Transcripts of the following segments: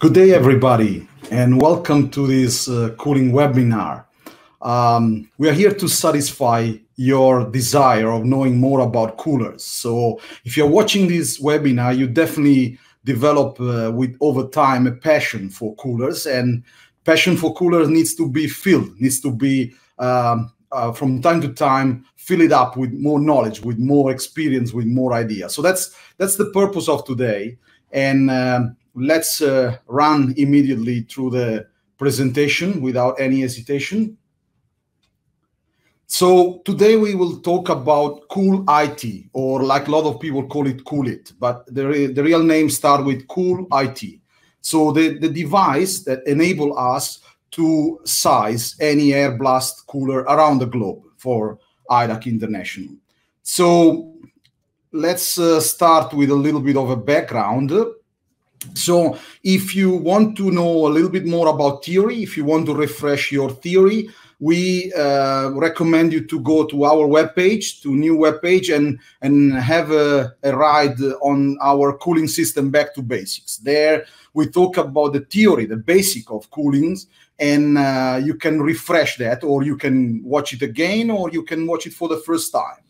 Good day, everybody, and welcome to this cooling webinar. We are here to satisfy your desire of knowing more about coolers. So if you're watching this webinar, you definitely develop over time a passion for coolers, and passion for coolers needs to be filled, needs to be from time to time fill it up with more knowledge, with more experience, with more ideas. So that's the purpose of today. And let's run immediately through the presentation without any hesitation. So today we will talk about Cool-IT, or like a lot of people call it Cool-It, but the real name starts with Cool-IT. So the device that enables us to size any air blast cooler around the globe for IDAC International. So let's start with a little bit of a background. So if you want to know a little bit more about theory, if you want to refresh your theory, we recommend you to go to our webpage, to new webpage, and have a ride on our cooling system back to basics. There we talk about the theory, the basic of coolings, and you can refresh that, or you can watch it again, or you can watch it for the first time.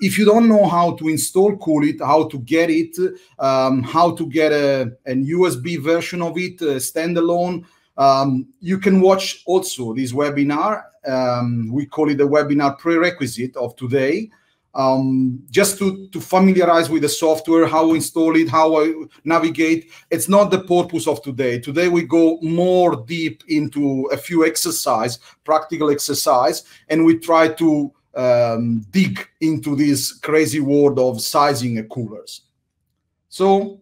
If you don't know how to install Cool-It, how to get it, how to get an USB version of it, standalone, you can watch also this webinar. We call it the webinar prerequisite of today, just to familiarize with the software, how to install it, how to navigate. It's not the purpose of today. Today we go more deep into a few exercises, practical exercise, and we try to dig into this crazy world of sizing coolers. So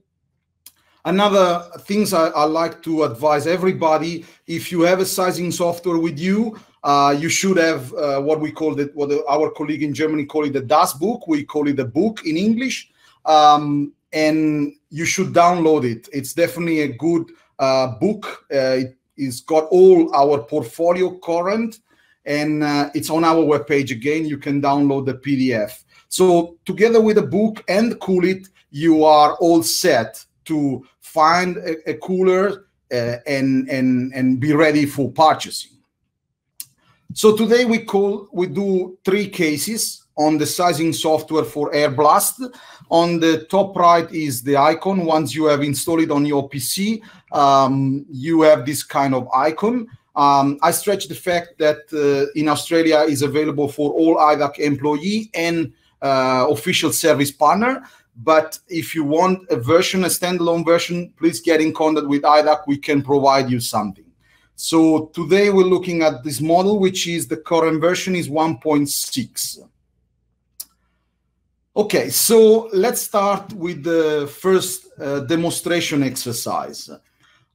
another things I like to advise everybody, if you have a sizing software with you, you should have what we call it, what our colleague in Germany call it the Das Book. We call it the book in English, and you should download it. It's definitely a good book. It's got all our portfolio current, and it's on our webpage again. You can download the PDF. So together with the book and Cool-It, you are all set to find a cooler and be ready for purchasing. So today we do three cases on the sizing software for Air Blast. On the top right is the icon. Once you have installed it on your PC, you have this kind of icon. I stretch the fact that in Australia is available for all IDAC employee and official service partner. But if you want a version, a standalone version, please get in contact with IDAC. We can provide you something. So today we're looking at this model, which is the current version is 1.6. Okay, so let's start with the first demonstration exercise.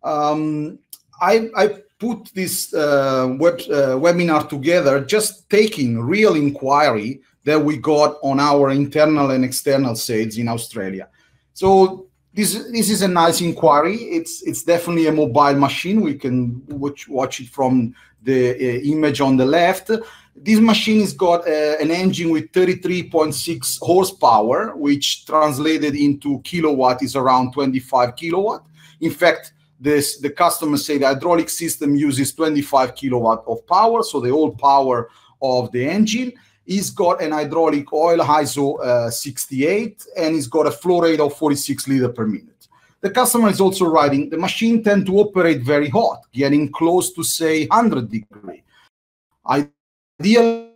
I put this webinar together just taking real inquiry that we got on our internal and external sales in Australia. So this is a nice inquiry. It's definitely a mobile machine. We can watch it from the image on the left. This machine has got an engine with 33.6 horsepower, which translated into kilowatt is around 25 kilowatt. In fact, the customer say the hydraulic system uses 25 kilowatt of power, so the whole power of the engine. He's got an hydraulic oil, ISO 68, and he's got a flow rate of 46 liters per minute. The customer is also writing, the machine tends to operate very hot, getting close to, say, 100 degrees. Ideally,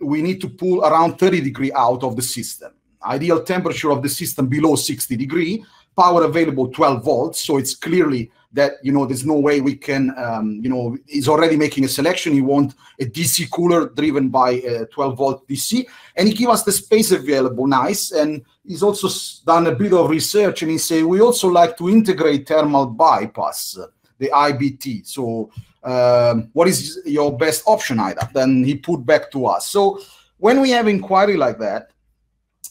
we need to pull around 30 degrees out of the system. Ideal temperature of the system below 60 degrees. Power available 12 volts, so it's clearly that, you know, there's no way we can, you know, he's already making a selection. He wants a DC cooler driven by 12 volt DC, and he gives us the space available, nice. And he's also done a bit of research, and he say we also like to integrate thermal bypass, the IBT. So what is your best option, IDAC? Then he put back to us. So when we have inquiry like that,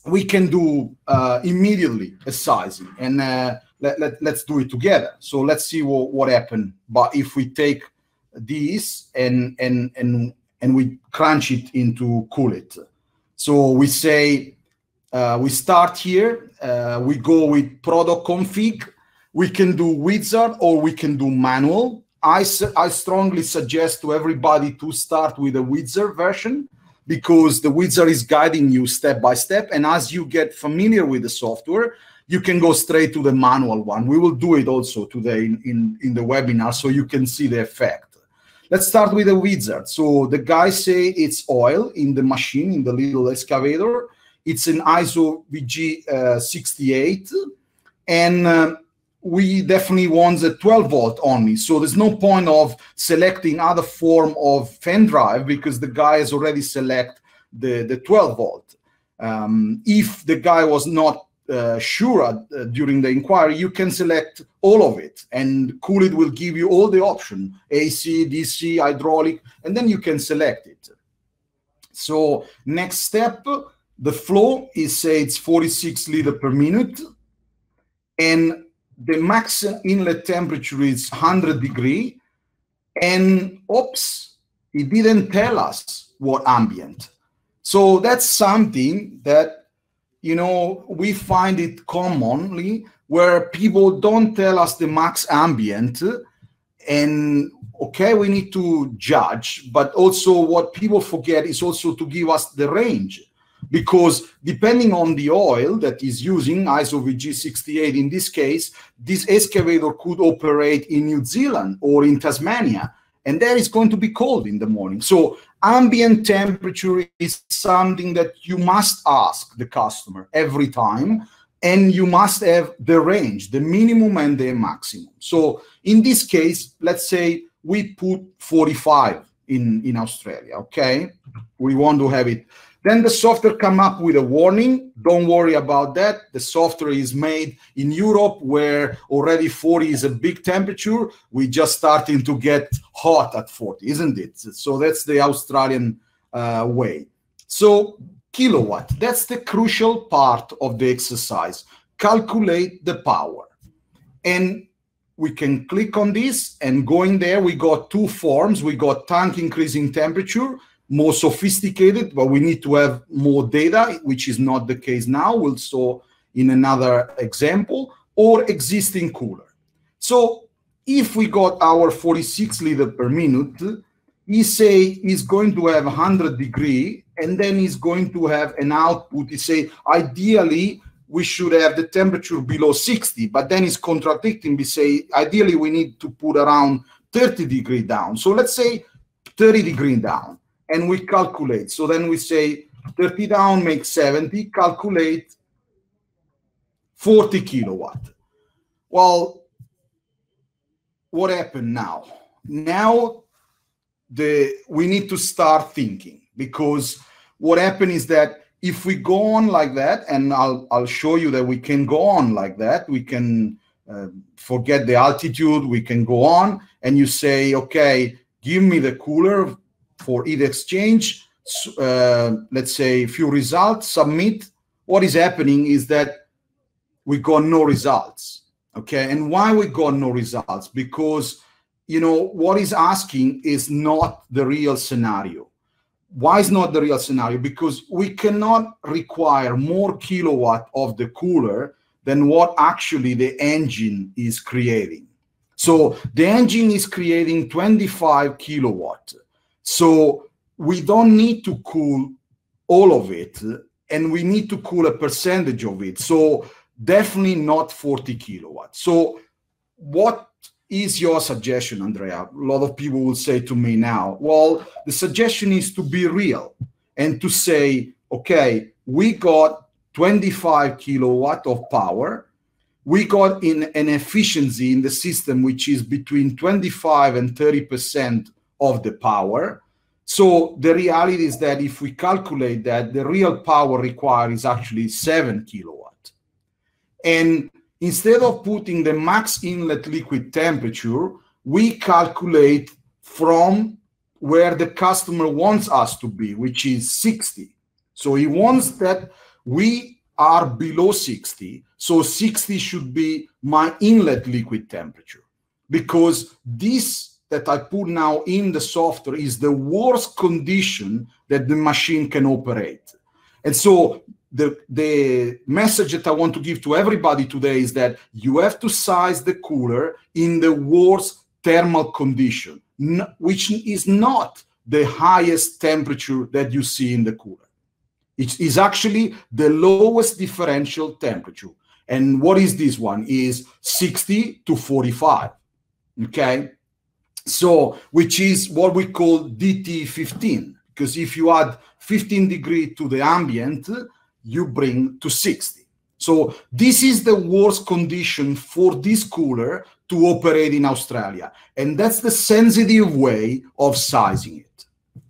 we can do immediately a sizing, and let's do it together. So let's see what happened. But if we take this and we crunch it into Cool-It, so we say we start here. We go with product config. We can do wizard or we can do manual. I strongly suggest to everybody to start with a wizard version, because the wizard is guiding you step by step. And as you get familiar with the software, you can go straight to the manual one. We will do it also today in the webinar, so you can see the effect. Let's start with the wizard. So the guys say it's oil in the machine, in the little excavator. It's an ISO VG 68. And we definitely want the 12 volt only. So there's no point of selecting other form of fan drive, because the guy has already select the 12 volt. If the guy was not sure during the inquiry, you can select all of it, and Cool-It will give you all the option, AC, DC, hydraulic, and then you can select it. So next step, the flow is, say, it's 46 liter per minute, and the max inlet temperature is 100 degree, and oops, it didn't tell us what ambient. So that's something that, you know, we find it commonly where people don't tell us the max ambient, and okay, we need to judge, but also what people forget is also to give us the range, because depending on the oil that is using, ISO VG 68 in this case, this excavator could operate in New Zealand or in Tasmania, and there is going to be cold in the morning. So ambient temperature is something that you must ask the customer every time, and you must have the range, the minimum and the maximum. So in this case, let's say we put 45 in Australia, okay? We want to have it. Then the software come up with a warning. Don't worry about that. The software is made in Europe, where already 40 is a big temperature. We're just starting to get hot at 40, isn't it? So that's the Australian way. So kilowatt, that's the crucial part of the exercise. Calculate the power. And we can click on this, and going there, we got two forms. We got tank increasing temperature, more sophisticated, but we need to have more data, which is not the case now. We'll saw in another example, or existing cooler. So if we got our 46 liter per minute, he say he's going to have 100 degree, and then he's going to have an output. He say, ideally, we should have the temperature below 60, but then he's contradicting. We say, ideally, we need to put around 30 degree down. So let's say 30 degree down. And we calculate. So then we say 30 down makes 70, calculate 40 kilowatt. Well, what happened now? Now we need to start thinking, because what happened is that if we go on like that, and I'll show you that we can go on like that, we can forget the altitude, we can go on, and you say, okay, give me the cooler for heat exchange, let's say few results, submit. What is happening is that we got no results, okay? And why we got no results? Because, you know, what is asking is not the real scenario. Why is not the real scenario? Because we cannot require more kilowatt of the cooler than what actually the engine is creating. So the engine is creating 25 kilowatt. So we don't need to cool all of it, and we need to cool a percentage of it. So definitely not 40 kilowatts. So what is your suggestion, Andrea? A lot of people will say to me now, well, the suggestion is to be real and to say, okay, we got 25 kilowatt of power. We got an efficiency in the system, which is between 25 and 30% of the power. So the reality is that if we calculate that, the real power required is actually 7 kilowatt. And instead of putting the max inlet liquid temperature, we calculate from where the customer wants us to be, which is 60. So he wants that we are below 60. So 60 should be my inlet liquid temperature, because this that I put now in the software is the worst condition that the machine can operate. And so the message that I want to give to everybody today is that you have to size the cooler in the worst thermal condition, which is not the highest temperature that you see in the cooler. It is actually the lowest differential temperature. And what is this one? Is 60 to 45, okay? So, which is what we call DT15, because if you add 15 degrees to the ambient, you bring to 60. So this is the worst condition for this cooler to operate in Australia. And that's the sensitive way of sizing it.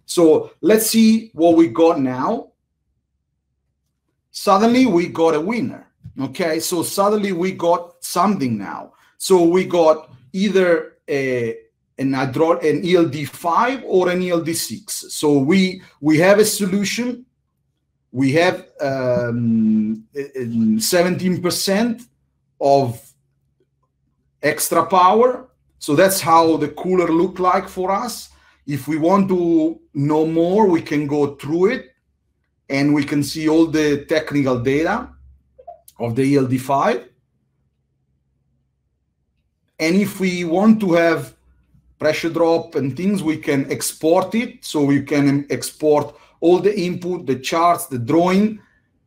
So let's see what we got now. Suddenly we got a winner, okay? So suddenly we got something now. So we got either an ELD5 or an ELD6. So we have a solution. We have 17% of extra power. So that's how the cooler looked like for us. If we want to know more, we can go through it and we can see all the technical data of the ELD5. And if we want to have pressure drop and things, we can export it. So you can export all the input, the charts, the drawing,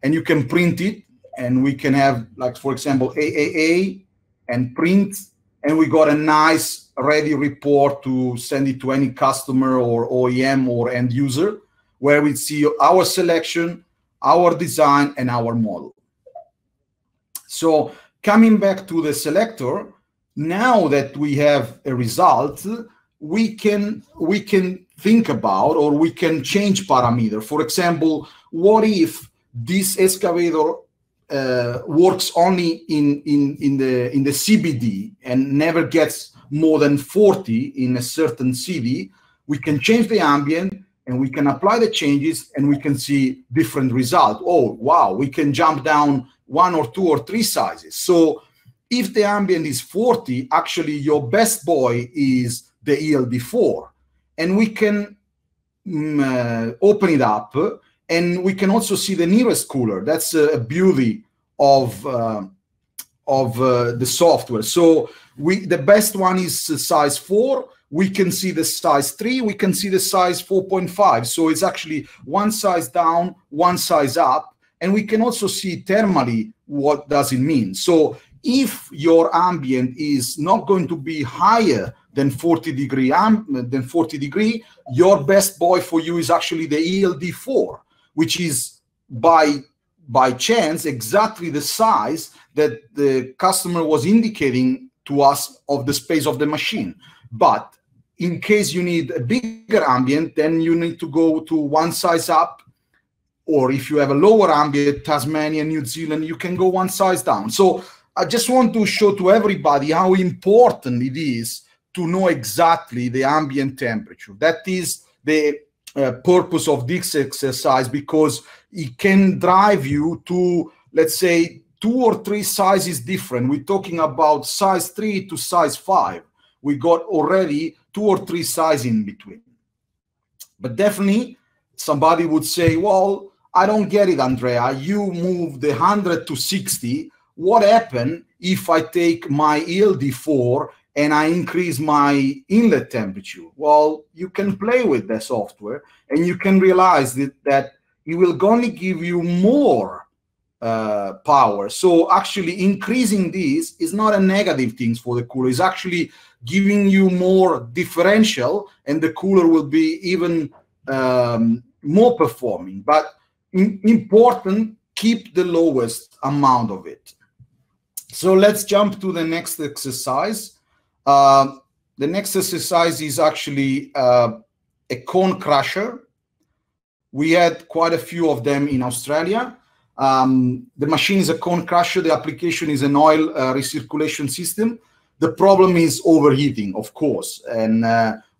and you can print it. And we can have, like, for example, AAA and print. And we got a nice ready report to send it to any customer or OEM or end user, where we see our selection, our design, and our model. So coming back to the selector, now that we have a result, we can think about, or we can change parameter. For example, what if this excavator works only in the CBD and never gets more than 40 in a certain city? We can change the ambient and we can apply the changes and we can see different result. Oh, wow, we can jump down 1 or 2 or 3 sizes. So if the ambient is 40, actually your best boy is the ELD4, and we can open it up, and we can also see the nearest cooler. That's a beauty of the software. So the best one is size 4. We can see the size 3. We can see the size 4.5. So it's actually one size down, one size up, and we can also see thermally what does it mean. So if your ambient is not going to be higher than 40 degree, your best boy for you is actually the ELD4, which is by chance exactly the size that the customer was indicating to us of the space of the machine. But in case you need a bigger ambient, then you need to go to one size up, or if you have a lower ambient, Tasmania, New Zealand, you can go one size down. So I just want to show to everybody how important it is to know exactly the ambient temperature. That is the purpose of this exercise, because it can drive you to, let's say, 2 or 3 sizes different. We're talking about size 3 to size 5. We got already 2 or 3 sizes in between. But definitely somebody would say, well, I don't get it, Andrea. You move the 100 to 60. What happens if I take my ELD4 and I increase my inlet temperature? Well, you can play with the software and you can realize that it will only give you more power. So actually increasing this is not a negative thing for the cooler. It's actually giving you more differential, and the cooler will be even more performing. But important, keep the lowest amount of it. So let's jump to the next exercise. The next exercise is actually a cone crusher. We had quite a few of them in Australia. The machine is a cone crusher. The application is an oil recirculation system. The problem is overheating, of course. And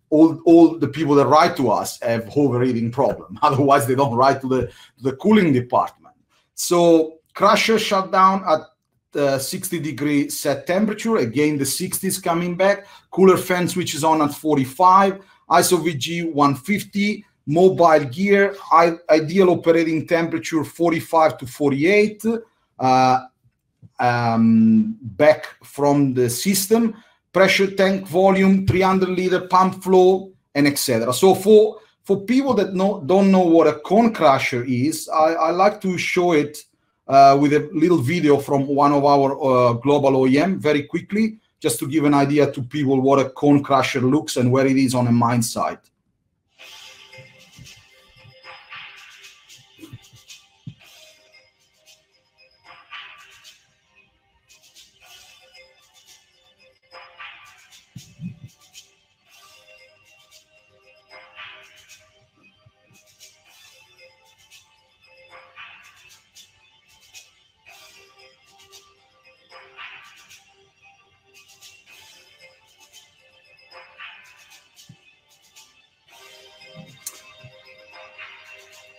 all the people that write to us have overheating problem. Otherwise, they don't write to the cooling department. So crusher shut down at 60 degree set temperature. Again, the 60s coming back. Cooler fan switches on at 45. ISO VG 150. mobile gear, ideal operating temperature 45 to 48 back from the system, pressure tank volume, 300-liter pump flow, and etc. So for people that don't know what a cone crusher is, I like to show it with a little video from one of our global OEM very quickly, just to give an idea to people what a cone crusher looks and where it is on a mine site.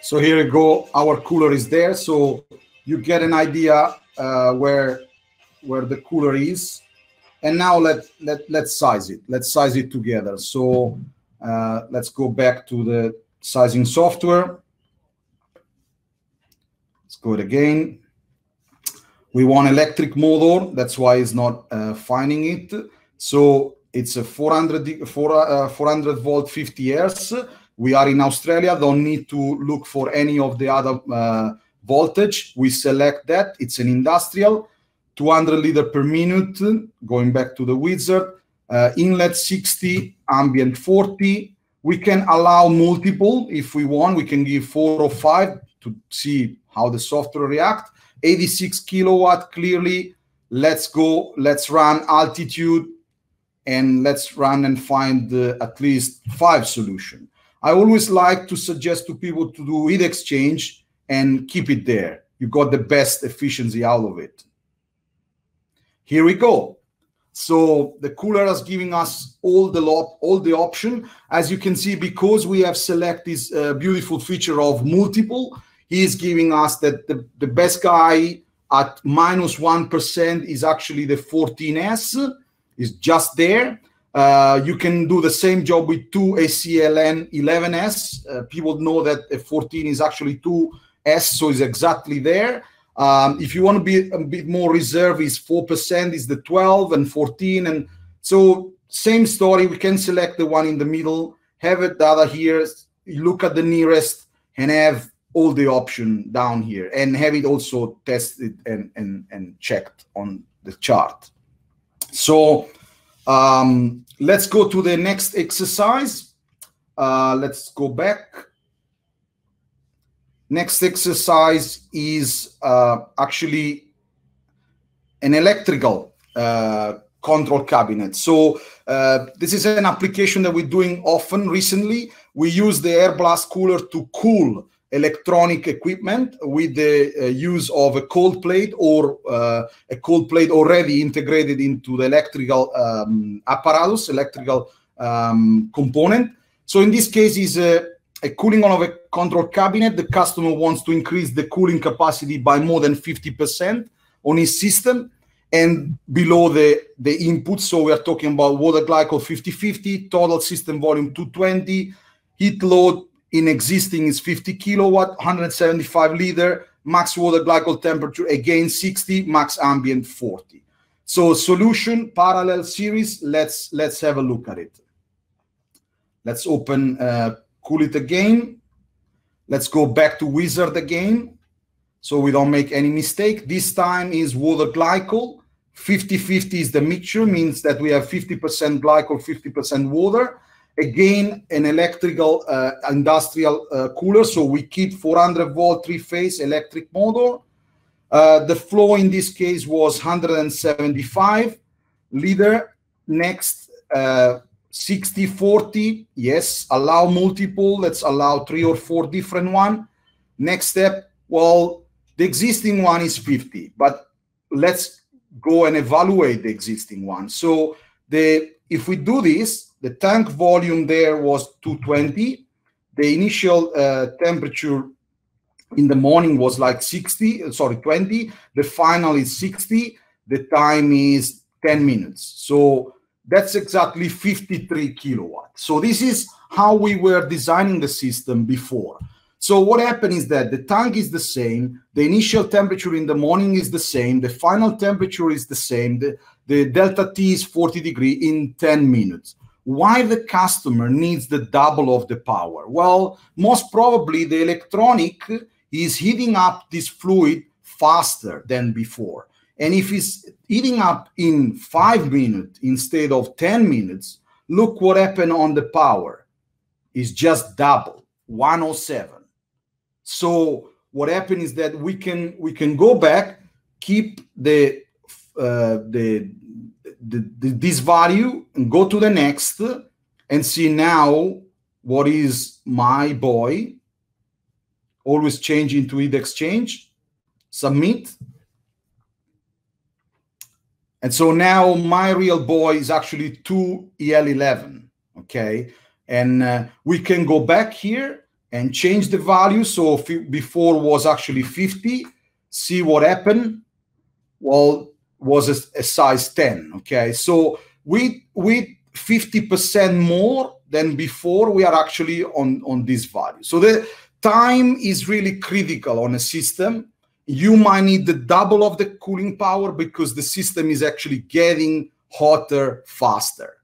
So here we go, our cooler is there, so you get an idea where the cooler is. And now let's size it. Let's size it together. So let's go back to the sizing software. Let's go it again. We want electric motor, that's why it's not finding it. So it's a 400 volt 50 hertz. We are in Australia, don't need to look for any of the other voltage. We select that. It's an industrial, 200 liter per minute, going back to the wizard, inlet 60, ambient 40. We can allow multiple if we want. We can give 4 or 5 to see how the software reacts. 86 kilowatt, clearly. Let's go, let's run altitude, and let's run and find at least 5 solutions. I always like to suggest to people to do heat exchange and keep it there. You got the best efficiency out of it. Here we go. So the cooler is giving us all the option. As you can see, because we have selected this beautiful feature of multiple, he is giving us that the best guy at -1% is actually the 14S, is just there. You can do the same job with 2 ACLN 11S. People know that a 14 is actually 2S, so it's exactly there. If you want to be a bit more reserved, is 4% is the 12 and 14. And so same story, we can select the one in the middle, have it the other here, look at the nearest, and have all the option down here, and have it also tested and checked on the chart. So let's go to the next exercise. Let's go back. Next exercise is actually an electrical control cabinet. So this is an application that we're doing often recently. We use the Air Blast Cooler to cool electronic equipment with the use of a cold plate or a cold plate already integrated into the electrical apparatus, electrical component. So in this case is a cooling on of a control cabinet. The customer wants to increase the cooling capacity by more than 50% on his system and below the input. So we are talking about water glycol 50/50, total system volume 220, heat load in existing is 50 kilowatt, 175 liter, max water glycol temperature, again 60, max ambient 40. So solution, parallel series, let's have a look at it. Let's open Cool-It again. Let's go back to wizard again, so we don't make any mistake. This time is water glycol, 50/50 is the mixture, means that we have 50% glycol, 50% water. Again, an electrical industrial cooler, so we keep 400 volt 3-phase electric motor. The flow in this case was 175 liter. Next, 60, 40, yes, allow multiple, let's allow 3 or 4 different one. Next step, well, the existing one is 50, but let's go and evaluate the existing one. So if we do this, the tank volume there was 220. The initial temperature in the morning was like 20. The final is 60. The time is 10 minutes. So that's exactly 53 kilowatts. So this is how we were designing the system before. So what happened is that the tank is the same, the initial temperature in the morning is the same, the final temperature is the same, the delta T is 40 degrees in 10 minutes. Why the customer needs the double of the power? Well, most probably the electronic is heating up this fluid faster than before. And if it's heating up in 5 minutes instead of 10 minutes, look what happened on the power. It's just double, 107. So what happened is that we can go back, keep this value and go to the next and see now what is my boy. Always change into heat exchange, submit. And so now my real boy is actually 2 EL11, okay? And we can go back here and change the value. So if it before was actually 50, see what happened. Well, was a size 10, okay? So with 50% more than before, we are actually on this value. So the time is really critical on a system. You might need the double of the cooling power because the system is actually getting hotter faster.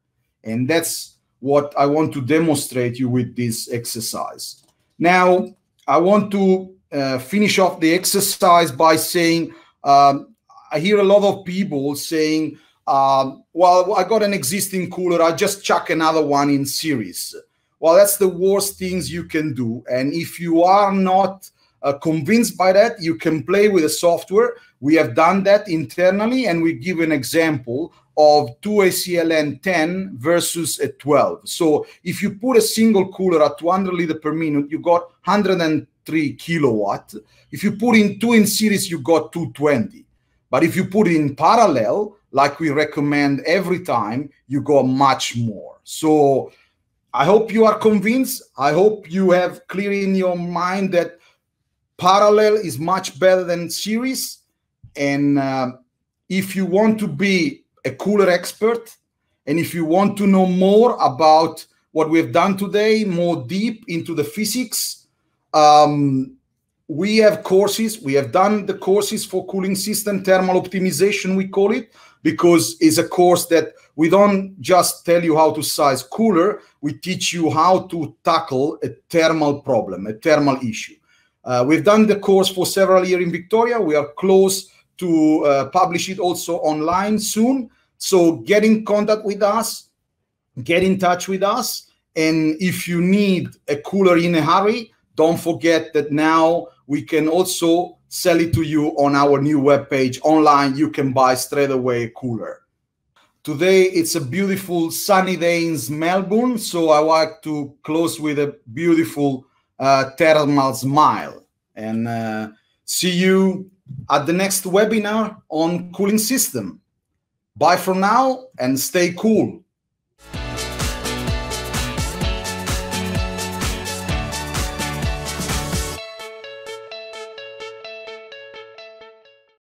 And that's what I want to demonstrate you with this exercise. Now, I want to finish off the exercise by saying, I hear a lot of people saying, well, I got an existing cooler, I just chuck another one in series. Well, that's the worst things you can do. And if you are not convinced by that, you can play with the software. We have done that internally, and we give an example of 2 ACLN 10 versus a 12. So if you put a single cooler at 200 liter per minute, you got 103 kilowatt. If you put in two in series, you got 220. But if you put in parallel, like we recommend every time, you got much more. So I hope you are convinced. I hope you have clear in your mind that parallel is much better than series. And if you want to be a cooler expert, and if you want to know more about what we've done today, more deep into the physics, we have courses. We have done the courses for cooling system, thermal optimization, we call it, because it's a course that we don't just tell you how to size cooler, we teach you how to tackle a thermal problem, a thermal issue. We've done the course for several years in Victoria. We are close to publish it also online soon. So get in contact with us, get in touch with us. And if you need a cooler in a hurry, don't forget that now we can also sell it to you on our new webpage. Online, you can buy straight away a cooler. Today, it's a beautiful sunny day in Melbourne. So I like to close with a beautiful thermal smile. And see you at the next webinar on cooling system. Bye for now and stay cool.